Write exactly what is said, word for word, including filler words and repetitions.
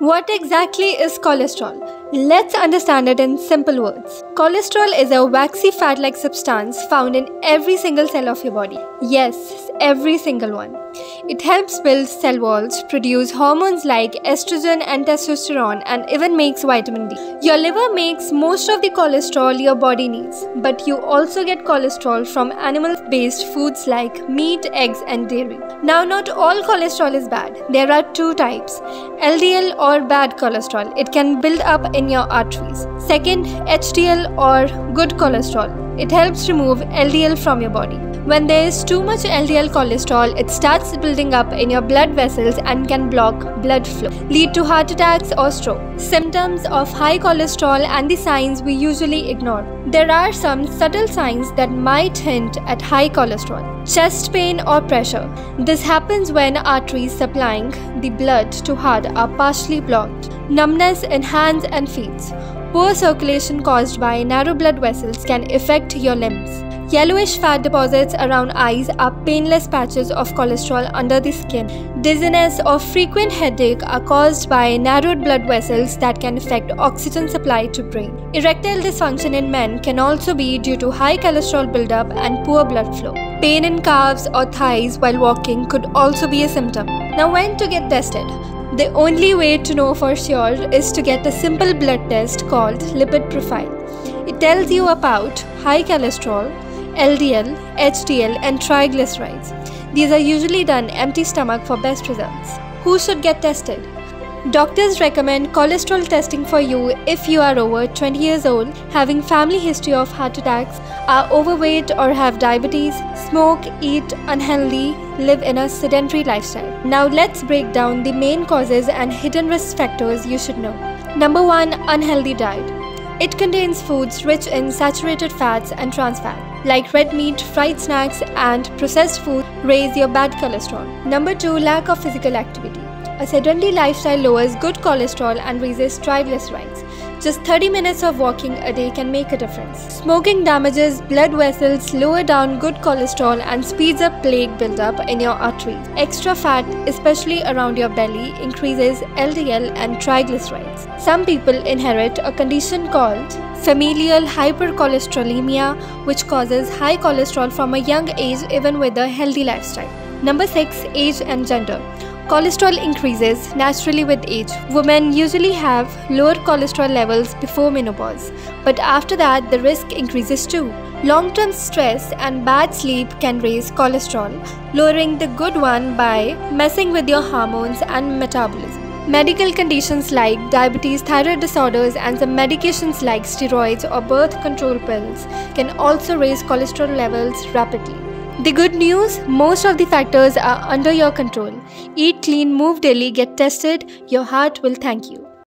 What exactly is cholesterol? Let's understand it in simple words. Cholesterol is a waxy fat-like substance found in every single cell of your body. Yes, every single one. It helps build cell walls, produce hormones like estrogen and testosterone, and even makes vitamin D. Your liver makes most of the cholesterol your body needs, but you also get cholesterol from animal-based foods like meat, eggs, and dairy. Now, not all cholesterol is bad. There are two types: L D L or or bad cholesterol. It can build up in your arteries. Second, H D L or good cholesterol. It helps remove L D L from your body. When there is too much L D L cholesterol, it starts building up in your blood vessels and can block blood flow, lead to heart attacks or stroke. Symptoms of high cholesterol and the signs we usually ignore. There are some subtle signs that might hint at high cholesterol. Chest pain or pressure. This happens when arteries supplying the blood to heart are partially blocked. Numbness in hands and feet. Poor circulation caused by narrow blood vessels can affect your limbs. Yellowish fat deposits around eyes are painless patches of cholesterol under the skin. Dizziness or frequent headache are caused by narrowed blood vessels that can affect oxygen supply to brain. Erectile dysfunction in men can also be due to high cholesterol buildup and poor blood flow. Pain in calves or thighs while walking could also be a symptom. Now, when to get tested? The only way to know for sure is to get a simple blood test called lipid profile. It tells you about high cholesterol, L D L, H D L, and triglycerides. These are usually done empty stomach for best results. Who should get tested? Doctors recommend cholesterol testing for you if you are over twenty years old, having family history of heart attacks, are overweight or have diabetes, smoke, eat unhealthy, live in a sedentary lifestyle. Now let's break down the main causes and hidden risk factors you should know. Number one, unhealthy diet. It contains foods rich in saturated fats and trans fat, like red meat, fried snacks, and processed food raise your bad cholesterol. Number two, lack of physical activity. A sedentary lifestyle lowers good cholesterol and raises triglycerides. Just thirty minutes of walking a day can make a difference. Smoking damages blood vessels, lower down good cholesterol, and speeds up plaque buildup in your arteries. Extra fat, especially around your belly, increases L D L and triglycerides. Some people inherit a condition called familial hypercholesterolemia, which causes high cholesterol from a young age even with a healthy lifestyle. Number six, age and gender. Cholesterol increases naturally with age. Women usually have lower cholesterol levels before menopause, but after that the risk increases too. Long-term stress and bad sleep can raise cholesterol, lowering the good one by messing with your hormones and metabolism. Medical conditions like diabetes, thyroid disorders, and some medications like steroids or birth control pills can also raise cholesterol levels rapidly. The good news, most of the factors are under your control. Eat clean, move daily, get tested. Your heart will thank you.